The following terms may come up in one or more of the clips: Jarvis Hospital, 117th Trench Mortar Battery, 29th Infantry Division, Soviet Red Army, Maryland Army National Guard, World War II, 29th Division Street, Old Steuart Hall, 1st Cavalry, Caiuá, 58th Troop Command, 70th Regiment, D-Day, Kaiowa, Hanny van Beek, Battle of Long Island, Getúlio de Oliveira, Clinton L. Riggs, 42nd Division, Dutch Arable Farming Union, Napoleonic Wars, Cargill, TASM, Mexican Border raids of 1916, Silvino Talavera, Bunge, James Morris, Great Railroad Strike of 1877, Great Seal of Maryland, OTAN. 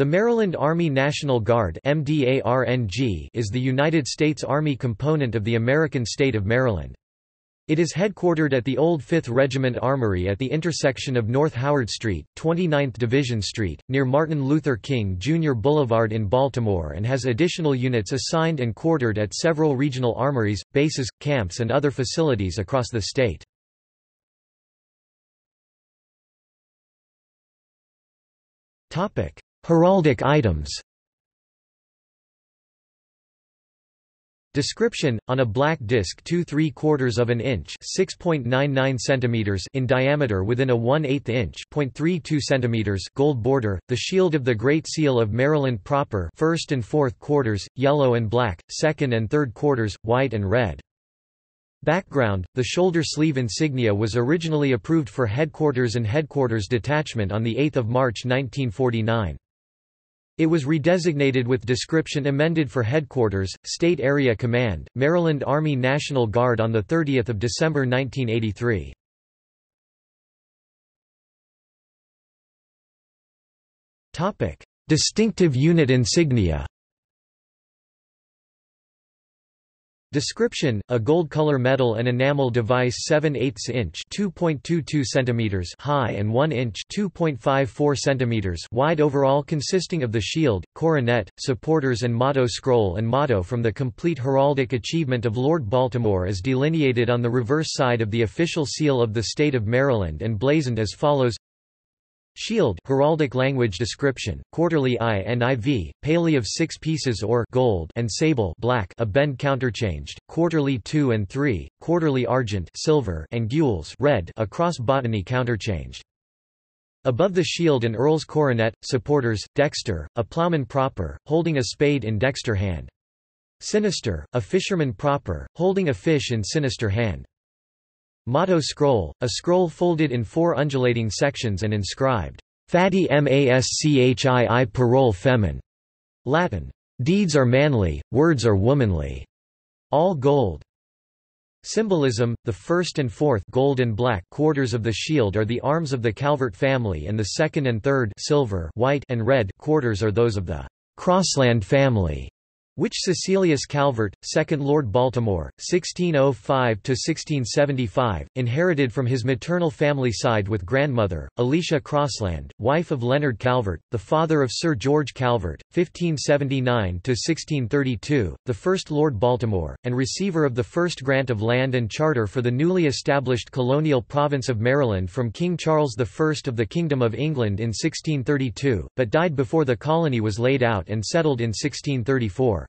The Maryland Army National Guard (MDARNG) is the United States Army component of the American state of Maryland. It is headquartered at the Old 5th Regiment Armory at the intersection of North Howard Street, 29th Division Street, near Martin Luther King Jr. Boulevard in Baltimore, and has additional units assigned and quartered at several regional armories, bases, camps and other facilities across the state. Heraldic items. Description: on a black disc 2 3/4 of an inch (6.99 centimeters) in diameter within a 1/8 inch (0.32 centimeters) gold border, the shield of the Great Seal of Maryland proper, 1st and 4th quarters, yellow and black, 2nd and 3rd quarters, white and red. Background: the shoulder sleeve insignia was originally approved for headquarters and headquarters detachment on 8 March 1949. It was redesignated with description amended for Headquarters, State Area Command, Maryland Army National Guard on 30 December 1983. Distinctive unit insignia. Description: a gold color medal and enamel device 7/8 inch (2.22 centimeters) high and 1 inch (2.54 centimeters) wide overall, consisting of the shield, coronet, supporters and motto scroll and motto from the complete heraldic achievement of Lord Baltimore as delineated on the reverse side of the official seal of the state of Maryland and blazoned as follows. Shield, heraldic language description, quarterly INIV, paley of 6 pieces or gold and sable black, a bend counterchanged, quarterly 2 and 3, quarterly argent silver and gules red, a cross botany counterchanged. Above the shield an earl's coronet, supporters, dexter, a plowman proper, holding a spade in dexter hand. Sinister, a fisherman proper, holding a fish in sinister hand. Motto scroll, a scroll folded in 4 undulating sections and inscribed, Fatti Mascii parole femin, Latin, deeds are manly, words are womanly, all gold. Symbolism: the 1st and 4th gold and black quarters of the shield are the arms of the Calvert family, and the 2nd and 3rd silver, white, and red quarters are those of the Crossland family, which Cecilius Calvert, 2nd Lord Baltimore, 1605–1675, inherited from his maternal family side with grandmother, Alicia Crossland, wife of Leonard Calvert, the father of Sir George Calvert, 1579–1632, the 1st Lord Baltimore, and receiver of the first grant of land and charter for the newly established colonial province of Maryland from King Charles I of the Kingdom of England in 1632, but died before the colony was laid out and settled in 1634.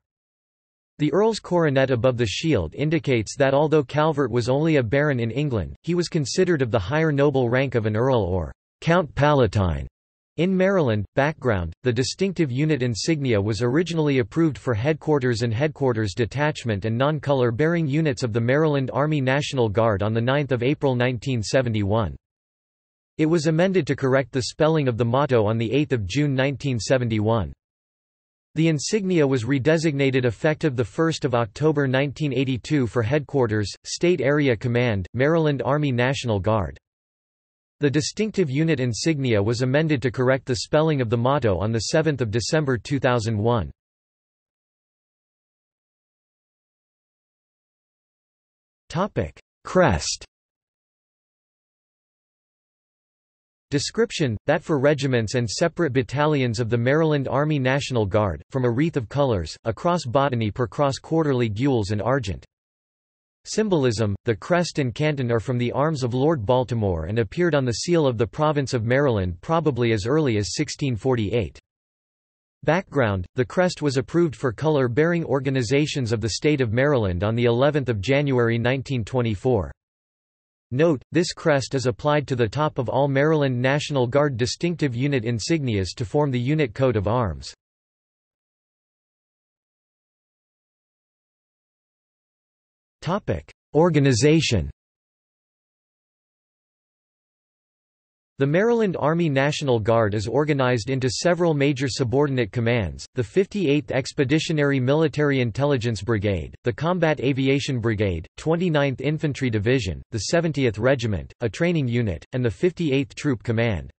The earl's coronet above the shield indicates that although Calvert was only a baron in England, he was considered of the higher noble rank of an earl or Count Palatine in Maryland. Background: the distinctive unit insignia was originally approved for headquarters and headquarters detachment and non-color bearing units of the Maryland Army National Guard on 9 April 1971. It was amended to correct the spelling of the motto on 8 June 1971. The insignia was redesignated effective 1 October 1982 for Headquarters, State Area Command, Maryland Army National Guard. The distinctive unit insignia was amended to correct the spelling of the motto on 7 December 2001. Crest. Description: that for regiments and separate battalions of the Maryland Army National Guard, from a wreath of colors, a cross botany per cross quarterly gules and argent. Symbolism: the crest and canton are from the arms of Lord Baltimore and appeared on the seal of the province of Maryland probably as early as 1648. Background: the crest was approved for color-bearing organizations of the state of Maryland on the 11th of January 1924. Note: this crest is applied to the top of all Maryland National Guard distinctive unit insignias to form the unit coat of arms. Organization. The Maryland Army National Guard is organized into several major subordinate commands: the 58th Expeditionary Military Intelligence Brigade, the Combat Aviation Brigade, 29th Infantry Division, the 70th Regiment, a training unit, and the 58th Troop Command.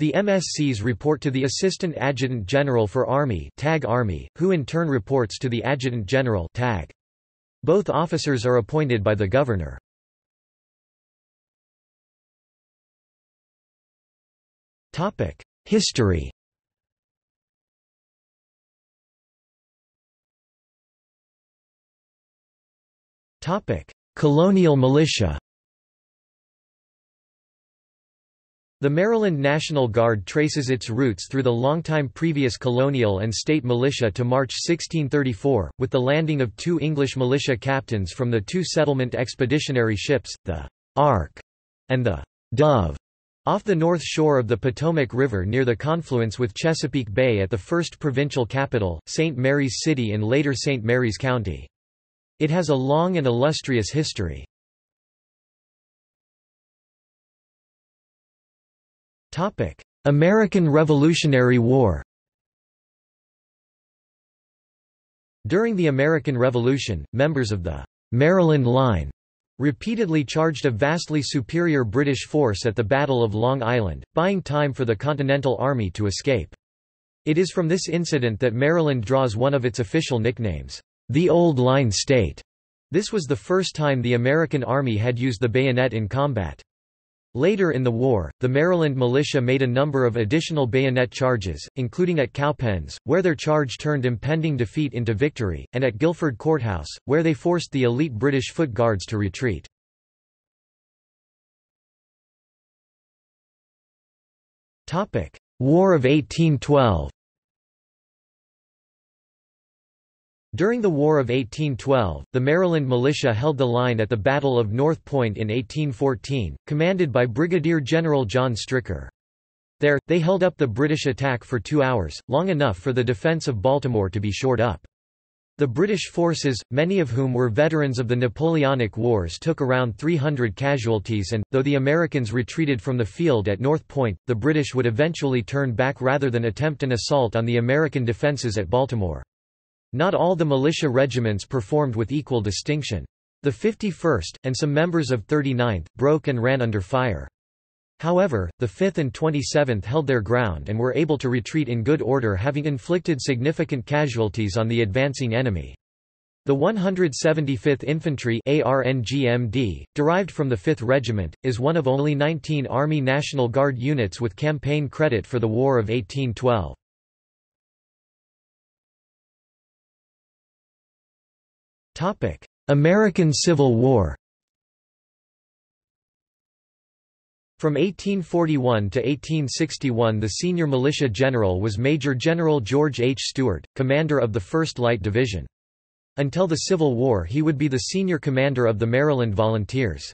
The MSCs report to the Assistant Adjutant General for Army, (TAG Army), who in turn reports to the Adjutant General, (TAG). Both officers are appointed by the governor. Topic: History. Topic: Colonial militia. The Maryland National Guard traces its roots through the longtime previous colonial and state militia to March 1634, with the landing of two English militia captains from the two settlement expeditionary ships, the Ark and the Dove, off the north shore of the Potomac River near the confluence with Chesapeake Bay at the first provincial capital, St. Mary's City and later St. Mary's County. It has a long and illustrious history. American Revolutionary War. During the American Revolution, members of the Maryland Line repeatedly charged a vastly superior British force at the Battle of Long Island, buying time for the Continental Army to escape. It is from this incident that Maryland draws one of its official nicknames, the Old Line State. This was the first time the American Army had used the bayonet in combat. Later in the war, the Maryland militia made a number of additional bayonet charges, including at Cowpens, where their charge turned impending defeat into victory, and at Guilford Courthouse, where they forced the elite British Foot Guards to retreat. War of 1812. During the War of 1812, the Maryland militia held the line at the Battle of North Point in 1814, commanded by Brigadier General John Stricker. There, they held up the British attack for 2 hours, long enough for the defense of Baltimore to be shored up. The British forces, many of whom were veterans of the Napoleonic Wars, took around 300 casualties and, though the Americans retreated from the field at North Point, the British would eventually turn back rather than attempt an assault on the American defenses at Baltimore. Not all the militia regiments performed with equal distinction. The 51st, and some members of 39th, broke and ran under fire. However, the 5th and 27th held their ground and were able to retreat in good order, having inflicted significant casualties on the advancing enemy. The 175th Infantry (ARNGMD), derived from the 5th Regiment, is one of only 19 Army National Guard units with campaign credit for the War of 1812. American Civil War. From 1841 to 1861 the senior militia general was Major General George H. Steuart, commander of the 1st Light Division. Until the Civil War he would be the senior commander of the Maryland Volunteers.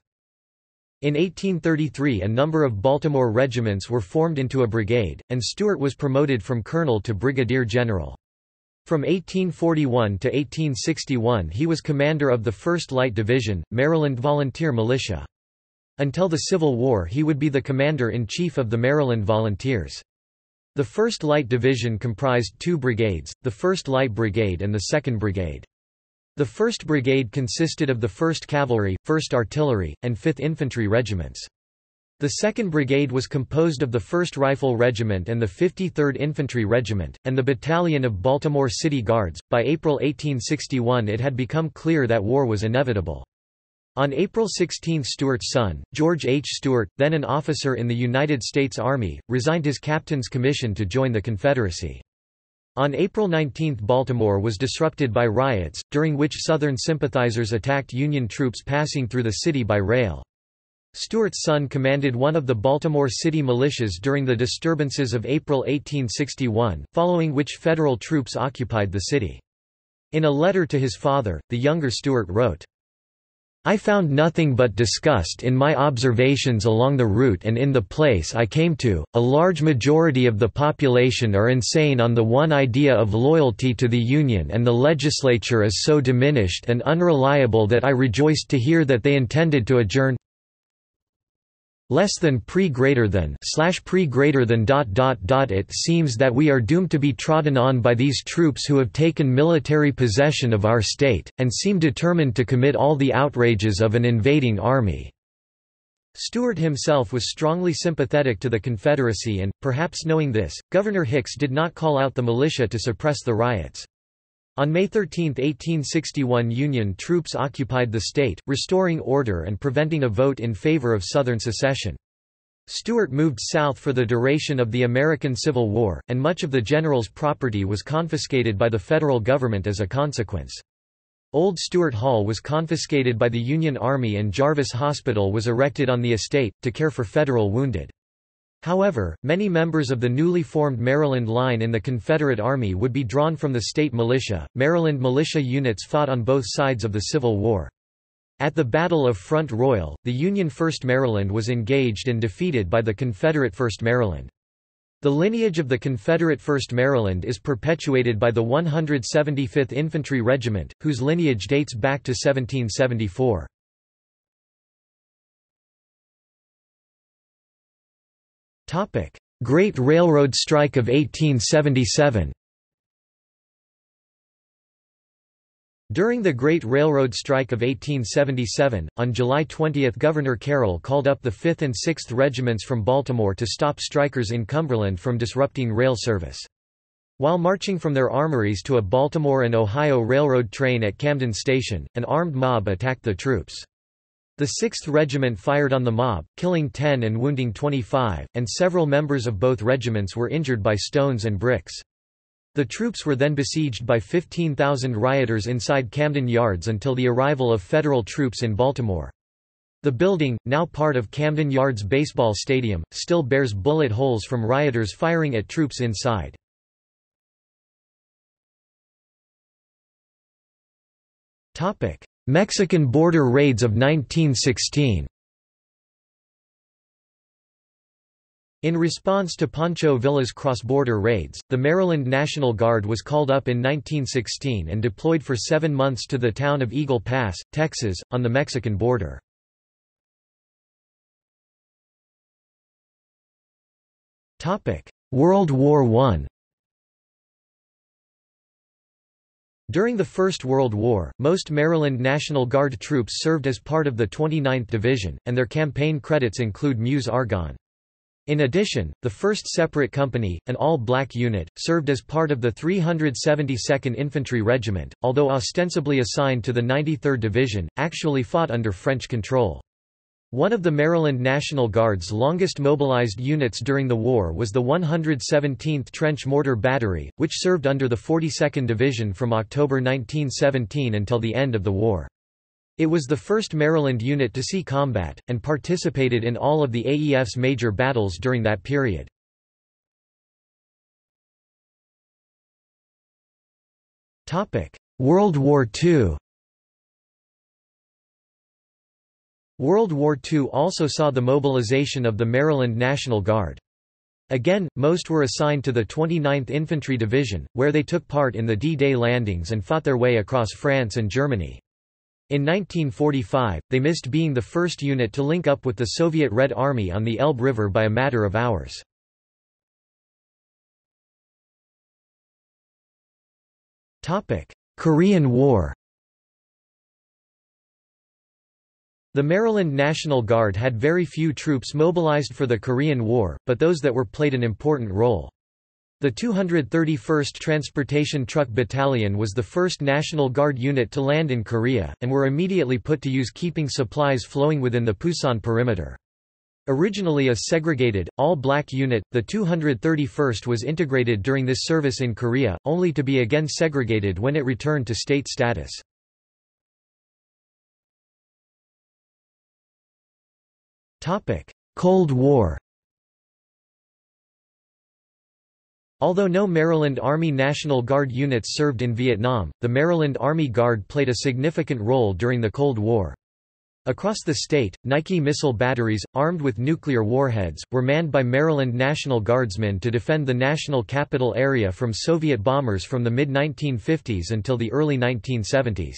In 1833 a number of Baltimore regiments were formed into a brigade, and Steuart was promoted from colonel to brigadier general. From 1841 to 1861 he was commander of the 1st Light Division, Maryland Volunteer Militia. Until the Civil War he would be the commander-in-chief of the Maryland Volunteers. The 1st Light Division comprised two brigades, the 1st Light Brigade and the 2nd Brigade. The 1st Brigade consisted of the 1st Cavalry, 1st Artillery, and 5th Infantry Regiments. The 2nd Brigade was composed of the 1st Rifle Regiment and the 53rd Infantry Regiment, and the battalion of Baltimore City Guards. By April 1861, it had become clear that war was inevitable. On April 16, Steuart's son, George H. Steuart, then an officer in the United States Army, resigned his captain's commission to join the Confederacy. On April 19, Baltimore was disrupted by riots, during which Southern sympathizers attacked Union troops passing through the city by rail. Steuart's son commanded one of the Baltimore City militias during the disturbances of April 1861, following which Federal troops occupied the city. In a letter to his father, the younger Steuart wrote, "I found nothing but disgust in my observations along the route and in the place I came to. A large majority of the population are insane on the one idea of loyalty to the Union, and the legislature is so diminished and unreliable that I rejoiced to hear that they intended to adjourn less than pre greater than .. It seems that we are doomed to be trodden on by these troops who have taken military possession of our state, and seem determined to commit all the outrages of an invading army." Steuart himself was strongly sympathetic to the Confederacy and, perhaps knowing this, Governor Hicks did not call out the militia to suppress the riots. On May 13, 1861, Union troops occupied the state, restoring order and preventing a vote in favor of Southern secession. Steuart moved south for the duration of the American Civil War, and much of the general's property was confiscated by the federal government as a consequence. Old Steuart Hall was confiscated by the Union Army and Jarvis Hospital was erected on the estate, to care for federal wounded. However, many members of the newly formed Maryland Line in the Confederate Army would be drawn from the state militia. Maryland militia units fought on both sides of the Civil War. At the Battle of Front Royal, the Union 1st Maryland was engaged and defeated by the Confederate 1st Maryland. The lineage of the Confederate 1st Maryland is perpetuated by the 175th Infantry Regiment, whose lineage dates back to 1774. Great Railroad Strike of 1877. During the Great Railroad Strike of 1877, on July 20, Governor Carroll called up the 5th and 6th Regiments from Baltimore to stop strikers in Cumberland from disrupting rail service. While marching from their armories to a Baltimore and Ohio Railroad train at Camden Station, an armed mob attacked the troops. The 6th Regiment fired on the mob, killing 10 and wounding 25, and several members of both regiments were injured by stones and bricks. The troops were then besieged by 15,000 rioters inside Camden Yards until the arrival of federal troops in Baltimore. The building, now part of Camden Yards Baseball Stadium, still bears bullet holes from rioters firing at troops inside. Mexican border raids of 1916. In response to Pancho Villa's cross-border raids, the Maryland National Guard was called up in 1916 and deployed for 7 months to the town of Eagle Pass, Texas, on the Mexican border. World War I. During the First World War, most Maryland National Guard troops served as part of the 29th Division, and their campaign credits include Meuse Argonne. In addition, the 1st Separate Company, an all-black unit, served as part of the 372nd Infantry Regiment, although ostensibly assigned to the 93rd Division, actually fought under French control. One of the Maryland National Guard's longest mobilized units during the war was the 117th Trench Mortar Battery, which served under the 42nd Division from October 1917 until the end of the war. It was the first Maryland unit to see combat, and participated in all of the AEF's major battles during that period. World War II. World War II also saw the mobilization of the Maryland National Guard. Again, most were assigned to the 29th Infantry Division, where they took part in the D-Day landings and fought their way across France and Germany. In 1945, they missed being the first unit to link up with the Soviet Red Army on the Elbe River by a matter of hours. Korean War. The Maryland National Guard had very few troops mobilized for the Korean War, but those that were played an important role. The 231st Transportation Truck Battalion was the first National Guard unit to land in Korea, and were immediately put to use keeping supplies flowing within the Pusan perimeter. Originally a segregated, all-black unit, the 231st was integrated during this service in Korea, only to be again segregated when it returned to state status. Cold War. Although no Maryland Army National Guard units served in Vietnam, the Maryland Army Guard played a significant role during the Cold War. Across the state, Nike missile batteries, armed with nuclear warheads, were manned by Maryland National Guardsmen to defend the national capital area from Soviet bombers from the mid-1950s until the early 1970s.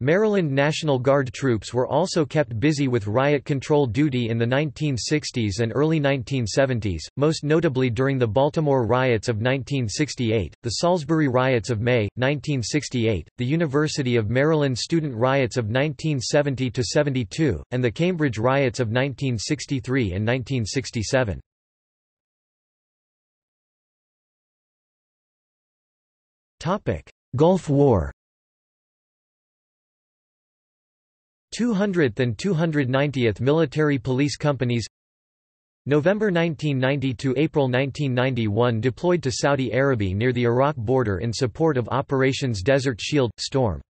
Maryland National Guard troops were also kept busy with riot control duty in the 1960s and early 1970s, most notably during the Baltimore riots of 1968, the Salisbury riots of May, 1968, the University of Maryland student riots of 1970–72, and the Cambridge riots of 1963 and 1967. Gulf War. 200th and 290th Military Police Companies, November 1990 to April 1991, deployed to Saudi Arabia near the Iraq border in support of Operations Desert Shield – Storm.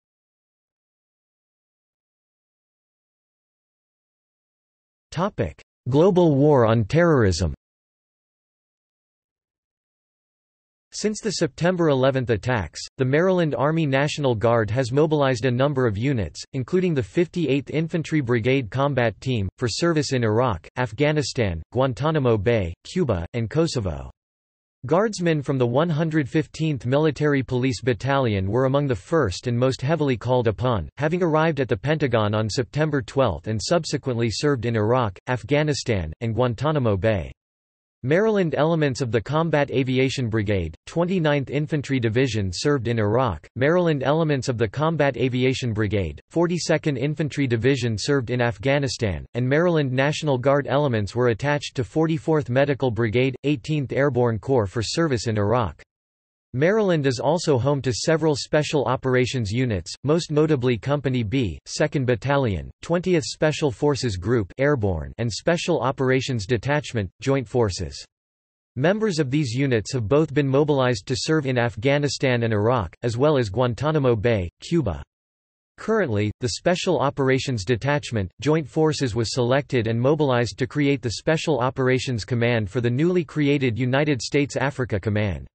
Global War on Terrorism. Since the September 11 attacks, the Maryland Army National Guard has mobilized a number of units, including the 58th Infantry Brigade Combat Team, for service in Iraq, Afghanistan, Guantanamo Bay, Cuba, and Kosovo. Guardsmen from the 115th Military Police Battalion were among the first and most heavily called upon, having arrived at the Pentagon on September 12 and subsequently served in Iraq, Afghanistan, and Guantanamo Bay. Maryland elements of the Combat Aviation Brigade, 29th Infantry Division served in Iraq, Maryland elements of the Combat Aviation Brigade, 42nd Infantry Division served in Afghanistan, and Maryland National Guard elements were attached to 44th Medical Brigade, 18th Airborne Corps for service in Iraq. Maryland is also home to several special operations units, most notably Company B, 2nd Battalion, 20th Special Forces Group Airborne, and Special Operations Detachment, Joint Forces. Members of these units have both been mobilized to serve in Afghanistan and Iraq, as well as Guantanamo Bay, Cuba. Currently, the Special Operations Detachment, Joint Forces was selected and mobilized to create the Special Operations Command for the newly created United States Africa Command.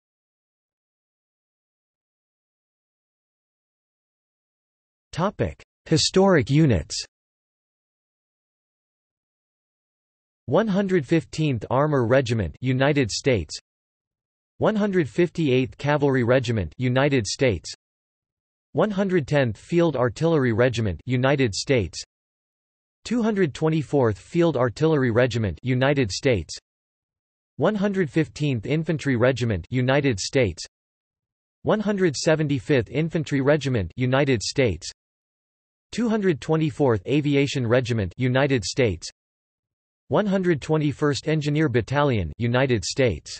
Historic units. 115th Armor Regiment, United States; 158th Cavalry Regiment, United States; 110th Field Artillery Regiment, United States; 224th Field Artillery Regiment, United States; 115th Infantry Regiment, United States; 175th Infantry Regiment, United States; 224th Aviation Regiment, United States; 121st Engineer Battalion, United States.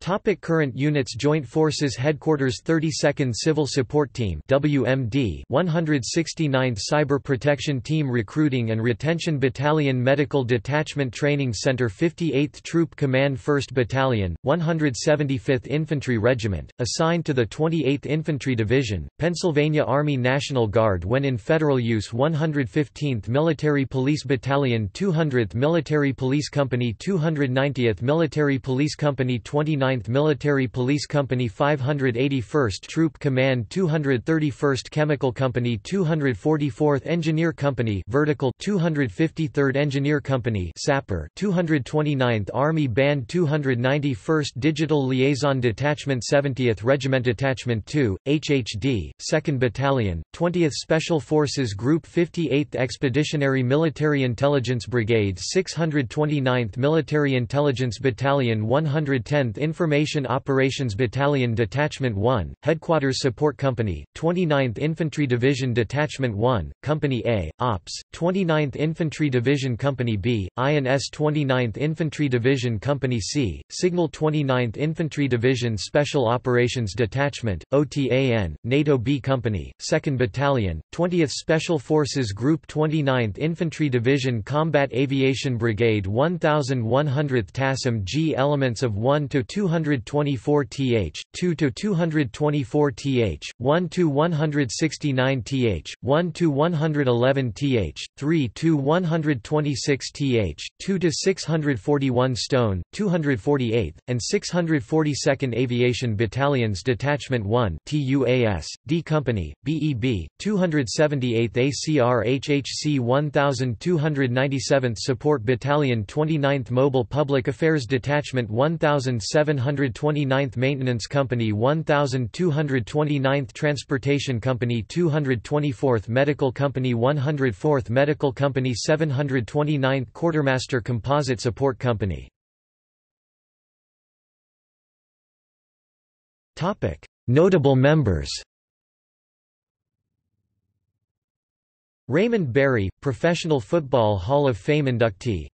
Topic: current units. Joint Forces Headquarters 32nd Civil Support Team (WMD), 169th Cyber Protection Team Recruiting and Retention Battalion, Medical Detachment Training Center, 58th Troop Command, 1st Battalion, 175th Infantry Regiment, assigned to the 28th Infantry Division, Pennsylvania Army National Guard when in federal use, 115th Military Police Battalion, 200th Military Police Company, 290th Military Police Company, 29th Military Police Company, 581st Troop Command, 231st Chemical Company, 244th Engineer Company Vertical, 253rd Engineer Company Sapper, 229th Army Band, 291st Digital Liaison Detachment, 70th Regiment Detachment 2, HHD, 2nd Battalion, 20th Special Forces Group, 58th Expeditionary Military Intelligence Brigade, 629th Military Intelligence Battalion, 110th Information Operations Battalion, Detachment 1, Headquarters Support Company, 29th Infantry Division, Detachment 1, Company A, Ops, 29th Infantry Division, Company B, INS, 29th Infantry Division, Company C, Signal, 29th Infantry Division, Special Operations Detachment, OTAN, NATO B Company, 2nd Battalion, 20th Special Forces Group, 29th Infantry Division, Combat Aviation Brigade, 1100th TASM G. Elements of 1–224th, 2–224th, 1–169th, 1–111th, 3–126th, 2–641 Stone, 248th, and 642nd Aviation Battalions, Detachment 1, TUAS, D Company, BEB, 278th ACRHHC, 1297th Support Battalion, 29th Mobile Public Affairs Detachment, 1700 729th Maintenance Company, 1229th Transportation Company, 224th Medical Company, 104th Medical Company, 729th Quartermaster Composite Support Company. Notable members: Raymond Berry, Professional Football Hall of Fame inductee;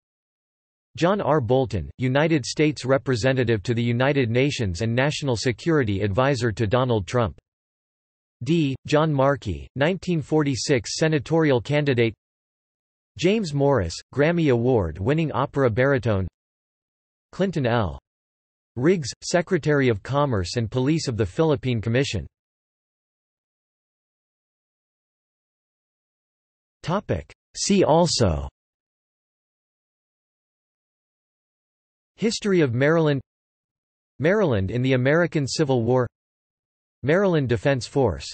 John R. Bolton, United States Representative to the United Nations and National Security Advisor to Donald Trump; D. John Markey, 1946 senatorial candidate; James Morris, Grammy Award-winning opera baritone; Clinton L. Riggs, Secretary of Commerce and Police of the Philippine Commission. See also: History of Maryland, Maryland in the American Civil War, Maryland Defense Force.